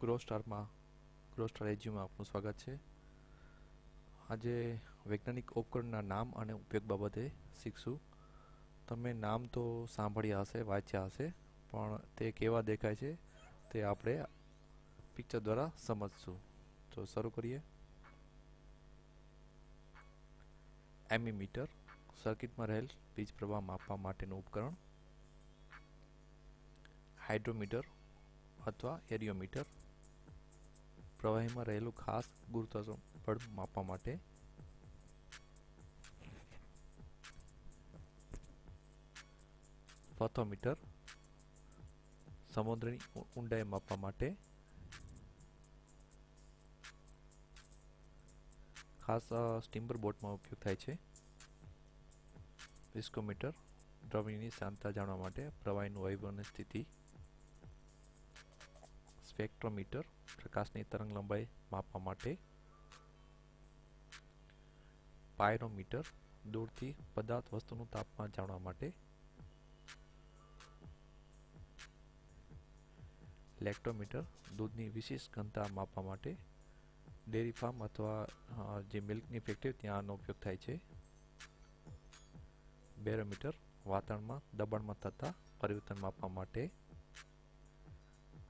ગ્રોસ્ટારમાં ગ્રોસ્ટાર એજીમાં આપનું સ્વાગત છે. આજે વૈજ્ઞાનિક ઉપકરણના નામ અને ઉપયોગ બાબતે શીખશું. તમે નામ તો સાંભળ્યા હશે, વાંચ્યા હશે, પણ તે કેવા દેખાય છે તે આપણે પિક્ચર દ્વારા સમજશું. તો શરૂ કરીએ. એમીમીટર સર્કિટમાં રહેલ વીજ પ્રવાહ માપવા માટેનું ઉપકરણ. હાઇડ્રોમીટર અથવા એરિયોમીટર પ્રવાહીમાં રહેલું ખાસ ગુરુત્વાકર્ષણ બળ માપવા માટે. ફોથોમીટર સમુદ્રની ઊંડાઈ માપવા માટે ખાસ સ્ટીમ્બર બોટમાં ઉપયોગ થાય છે. વિસ્કોમીટર દ્રવ્યની સાંદ્રતા જાણવા માટે પ્રવાહીનું વૈભવ અને સ્થિતિ. સ્પેક્ટ્રોમીટર પ્રકાશની તરંગ લંબાઈ માપવા માટે. પાયરોમીટર દૂરથી પદાર્થ વસ્તુનું તાપમાન જાણવા માટે. લેક્ટોમીટર દૂધની વિશેષ ઘનતા માપવા માટે. ડેરી ફાર્મ અથવા જે મિલ્કની ફેક્ટરી ત્યાં આનો ઉપયોગ થાય છે. બેરોમીટર વાતાવરણમાં દબાણમાં થતા પરિવર્તન માપવા માટે.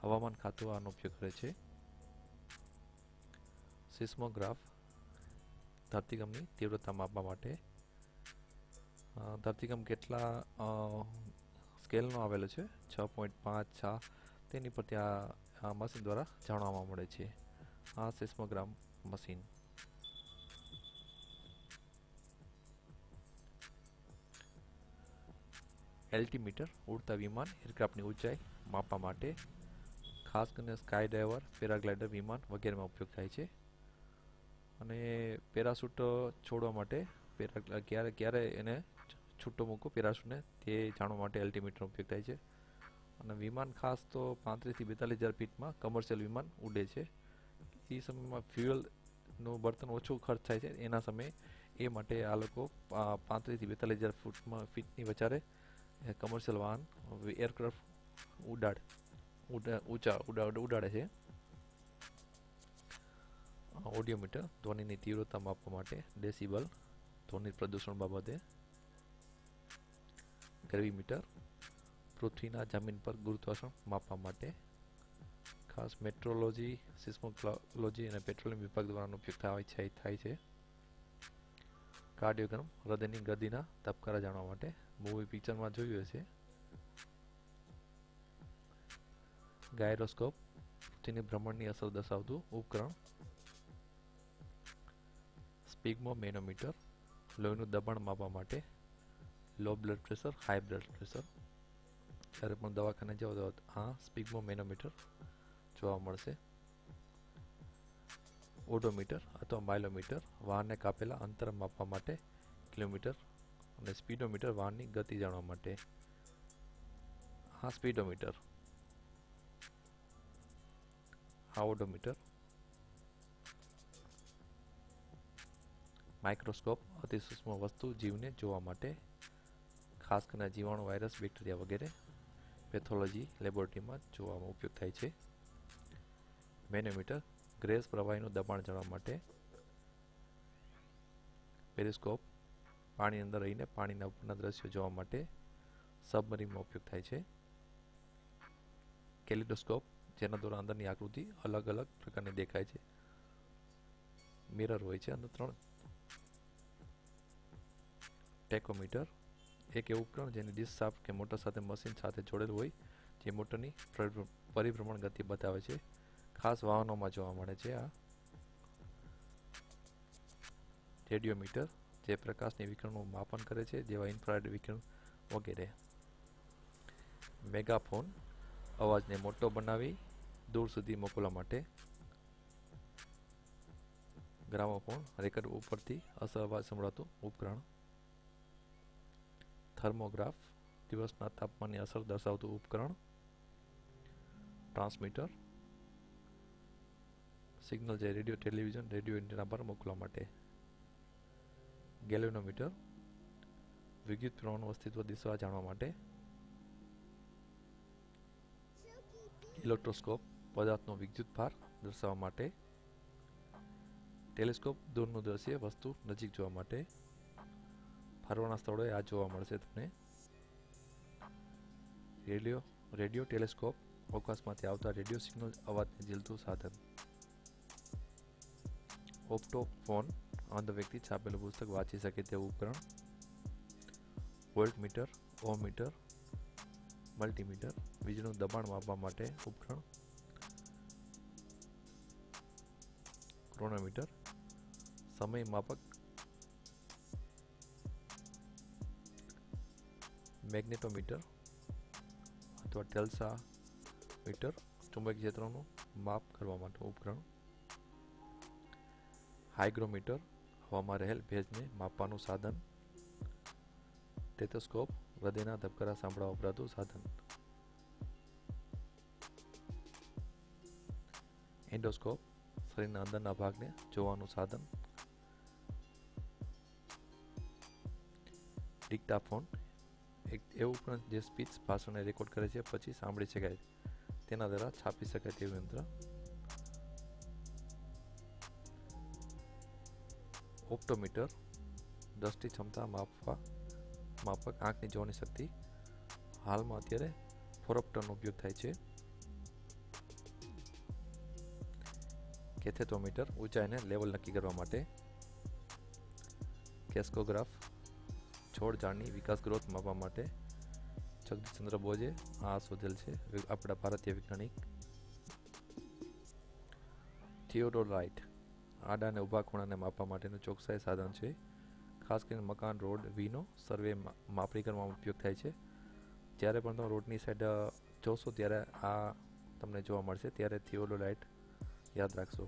હવામાન ખાતું આનો ઉપયોગ કરે છે. સિસ્મોગ્રાફ ધરતીકંપની તીવ્રતા માપવા માટે. ધરતીકંપ કેટલા સ્કેલનો આવેલો છે, 6.5, 6, તેની પર ત્યાં મશીન દ્વારા જાણવામાં મળે છે. આ સિસ્મોગ્રામ મશીન. એલ્ટિમીટર ઉડતા વિમાન એરક્રાફ્ટની ઊંચાઈ માપવા માટે, ખાસ કરીને સ્કાય ડાઈવર, પેરાગ્લાઇડર, વિમાન વગેરેમાં ઉપયોગ થાય છે. અને પેરાશૂટ છોડવા માટે, ક્યારે એને છૂટો મૂકો પેરાશૂટને, તે જાણવા માટે એલ્ટિમીટરનો ઉપયોગ થાય છે. અને વિમાન ખાસ તો 35 થી 42,000 ફીટમાં કમર્શિયલ વિમાન ઉડે છે. એ સમયમાં ફ્યુઅલનું બળતણ ઓછું ખર્ચ થાય છે, એના સમયે એ માટે આ લોકો 35 થી 42,000 ફૂટમાં ફીટની વચારે કમર્શિયલ વાહન એરક્રાફ્ટ ઉડાડે છે. ઓડિયોમીટર ધ્વનિની તીવ્રતા માપવા માટે, ડેસિબલ ધ્વનિ પ્રદૂષણ બાબતે. ગ્રેવીમીટર પૃથ્વીના જમીન પર ગુરુત્વાકર્ષણ માપવા માટે, ખાસ મેટ્રોલોજી, સિસ્મોલોજી અને પેટ્રોલિયમ વિભાગ દ્વારા ઉપયોગ થાય છે. કાર્ડિયોગ્રામ હૃદયની ગતિના ધબકારા જાણવા માટે, મૂવી પિક્ચરમાં જોયું હશે. ગાયરોસ્કોપ પૃથ્વીની ભ્રમણની અસર દર્શાવતું ઉપકરણ. સ્પિગ્મોમેનોમીટર લોહીનું દબાણ માપવા માટે, low blood pressure, high blood pressure, જ્યારે પણ દવાખાને જાઓ તો આ સ્પિગ્મોમેનોમીટર જોવા મળશે. ઓડોમીટર અથવા માઇલોમીટર વાહનને કાપેલા અંતર માપવા માટે, કિલોમીટર. અને સ્પીડોમીટર વાહનની ગતિ જાણવા માટે, આ સ્પીડોમીટર. ઓડોમીટર. માઇક્રોસ્કોપ અતિસૂક્ષ્મ વસ્તુ જીવને જોવા માટે, ખાસ કરીને જીવાણુ, વાયરસ, બેક્ટેરિયા વગેરે પેથોલોજી લેબોરેટરીમાં જોવામાં ઉપયોગ થાય છે. મેનોમીટર ગ્રેસ પ્રવાહીનું દબાણ જાણવા માટે. પેરિસ્કોપ પાણી અંદર રહીને પાણીના ઉપરના દ્રશ્યો જોવા માટે સબમરીનમાં ઉપયોગ થાય છે. કેલિડોસ્કોપ જેના દ્વારા અંદરની આકૃતિ અલગ અલગ પ્રકારની દેખાય છે, મિરર હોય છે અંદર 3. ટેકોમીટર એક એવું ઉપકરણ જેની ડિસ્ક સાફ કે મોટર સાથે મશીન સાથે જોડેલું હોય, જે મોટરની પરિભ્રમણ ગતિ બતાવે છે, ખાસ વાહનોમાં જોવા મળે છે. આ રેડિયોમીટર જે પ્રકાશની વિકિરણનું માપન કરે છે, જેવા ઇન્ફ્રારેડ વિકિરણ વગેરે. મેગાફોન અવાજને મોટો બનાવી દૂર સુધી મોકલવા માટે. ગ્રામોફોન રેકર્ડ ઉપરથી અસર અવાજ સંભળાતું ઉપકરણ. થર્મોગ્રાફ દિવસના તાપમાનની અસર દર્શાવતું ઉપકરણ. ટ્રાન્સમીટર સિગ્નલ જે રેડિયો, ટેલિવિઝન, રેડિયો એન્ટેના પર મોકલવા માટે. ગેલ્વેનોમીટર વિદ્યુત પ્રવાહનું અસ્તિત્વ દિશા જાણવા માટે. ઇલેક્ટ્રોસ્કોપ પદાર્થનો વિદ્યુત ભાર દર્શાવવા માટે ટેલિસ્કોપ દૂરનું દ્રશ્ય વસ્તુ નજીક જોવા માટે ફરવાના સ્થળોએ આ જોવા મળશે તમને રેડિયો ટેલિસ્કોપ અવકાશમાંથી આવતા રેડિયો સિગ્નલ અવાજને ઝીલતું સાધન ઓપ્ટોફોન અંધ વ્યક્તિ છાપેલું પુસ્તક વાંચી શકે તેવું ઉપકરણ વોલ્ટમીટર ઓહમીટર મલ્ટીમીટર વીજળીનું દબાણ માપવા માટે ઉપકરણ ક્રોનોમીટર સમય માપક મેગ્નેટોમીટર અથવા ટેલ્સામીટર ચુંબકીય ક્ષેત્રનું માપ કરવા માટે ઉપકરણ હાઇગ્રોમીટર હવામાં રહેલ ભેજને માપવાનું સાધન સ્ટેથોસ્કોપ હૃદયના ધબકારા સાંભળવા વપરાતું સાધન એન્ડોસ્કોપ શરીરના અંદરના ભાગને જોવાનું સાધન ડિક્ટાફોન એક એવું ઉપકરણ જે સ્પીચ ભાષણને રેકોર્ડ કરે છે પછી સાંભળી શકાય તેના દ્વારા છાપી શકાય તેવું યંત્ર ઓપ્ટોમીટર દ્રષ્ટિ ક્ષમતા માપક આંખની જોવાની શક્તિ હાલમાં અત્યારે ફોરોપ્ટરનો ઉપયોગ થાય છે કેથેટોમીટર ઊંચાઈને લેવલ નક્કી કરવા માટે કેસ્કોગ્રાફ છોડ ઝાડની વિકાસ ગ્રોથ માપવા માટે જગદીશચંદ્ર બોઝે આ શોધેલ છે આપણા ભારતીય વૈજ્ઞાનિક થિયોડોલાઇટ આડાને ઊભા ખૂણાને માપવા માટેનું ચોકસાઈ સાધન છે ખાસ કરીને મકાન રોડ વીનો સર્વે માપણી કરવામાં ઉપયોગ થાય છે જ્યારે પણ તમે રોડની સાઈડ જોશો ત્યારે આ તમને જોવા મળશે ત્યારે થિયોડોલાઇટ યાદ રાખશો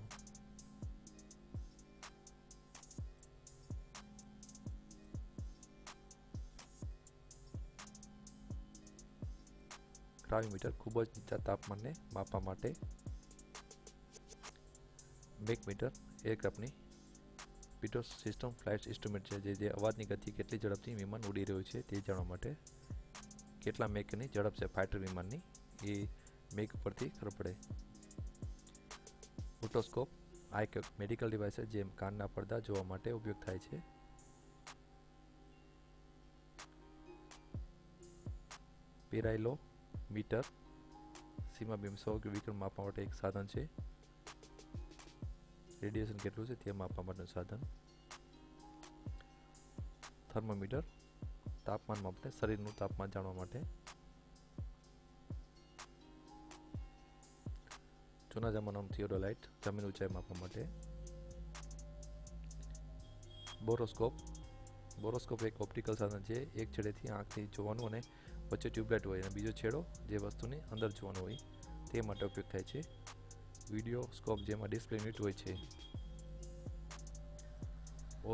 ગ્રાવીમીટર ખૂબ જ નીચા તાપમાનને માપવા માટે મેગમીટર એરક્રાફ્ટની પીટો સિસ્ટમ ફ્લાઇટ ઇન્સ્ટ્રુમેન્ટ છે જે અવાજની ગતિ કેટલી ઝડપથી વિમાન ઉડી રહ્યું છે તે જાણવા માટે કેટલા મેકની ઝડપ છે ફાઇટર વિમાનની એ મેક પરથી ખબર પડે ઓટોસ્કોપ આ એક મેડિકલ ડિવાઇસ છે જે કાનના પડદા જોવા માટે ઉપયોગ થાય છે પેરાઇલો મીટર સીમાબીમ 100 કિલોમીટર માપવા માટે એક સાધન છે રેડિયેશન કેટલું છે તે માપવા માટેનું સાધન થર્મોમીટર તાપમાન માપે શરીરનું તાપમાન જાણવા માટે જૂના જમાનાનું થિયોડોલાઇટ જમીન ઊંચાઈ માપવા માટે બોરોસ્કોપ એક ઓપ્ટિકલ સાધન છે એક છેડેથી આંખથી જોવાનું અને વચ્ચે ટ્યુબલાઇટ હોય અને બીજો છેડો જે વસ્તુની અંદર જોવાનો હોય તે માટે ઉપયોગ થાય છે વિડિયોસ્કોપ જેમાં ડિસ્પ્લે યુનિટ હોય છે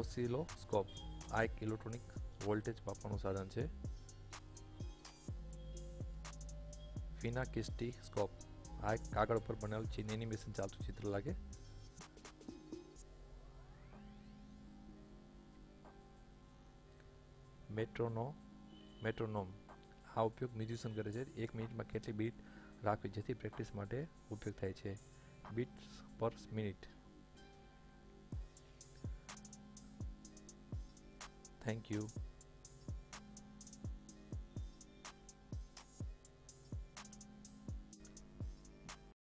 ઓસિલોસ્કોપ આ એક ઇલેક્ટ્રોનિક વોલ્ટેજ માપવાનું સાધન છે ફિનાકિસ્ટીસ્કોપ આ એક કાગળ પર બનાવેલ છે એનિમેશન ચાલતું ચિત્ર લાગે મેટ્રોનોમ આ ઉપયોગ મ્યુઝિશિયન કરે છે એક મિનિટમાં કેટલી બીટ રાખવી જેથી પ્રેક્ટિસ માટે ઉપયોગ થાય છે બીટ્સ પર મિનિટ થેન્ક યુ